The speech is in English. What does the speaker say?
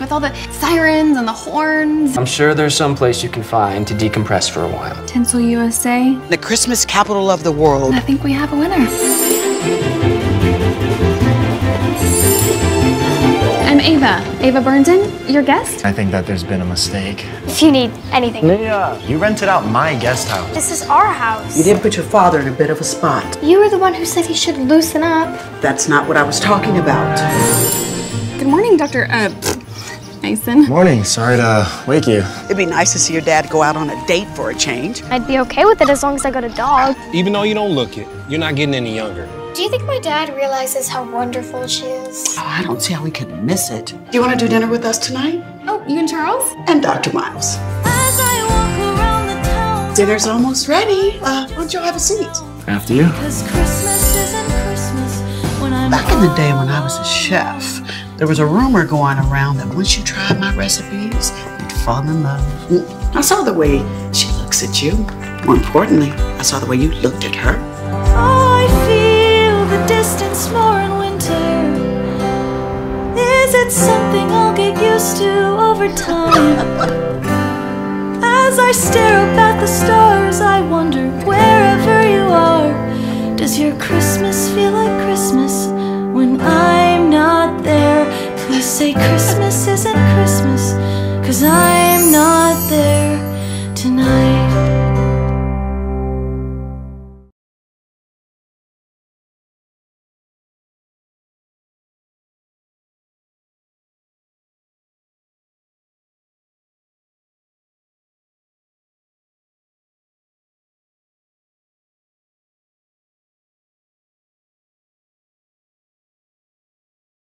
think, with all the sirens and the horns. I'm sure there's some place you can find to decompress for a while. Tinsel USA. The Christmas capital of the world. I think we have a winner. I'm Ava. Ava Burnson, your guest? I think that there's been a mistake. If you need anything. Leah, you rented out my guest house. This is our house. You did put your father in a bit of a spot. You were the one who said he should loosen up. That's not what I was talking about. Good morning, Dr. Mason. Morning. Sorry to wake you. It'd be nice to see your dad go out on a date for a change. I'd be okay with it as long as I got a dog. Even though you don't look it, you're not getting any younger. Do you think my dad realizes how wonderful she is? Oh, I don't see how we could miss it. Do you want to do dinner with us tonight? Oh, you and Charles? And Dr. Miles. As I walk around the town. Dinner's almost ready. Why don't you have a seat? After you. Back in the day when I was a chef, there was a rumor going around that once you tried my recipes, you'd fall in love. I saw the way she looks at you. More importantly, I saw the way you looked at her. Distance more in winter. Is it something I'll get used to over time? As I stare up at the stars, I wonder wherever you are. Does your Christmas feel like Christmas when I'm not there? Please say Christmas isn't Christmas, 'cause I'm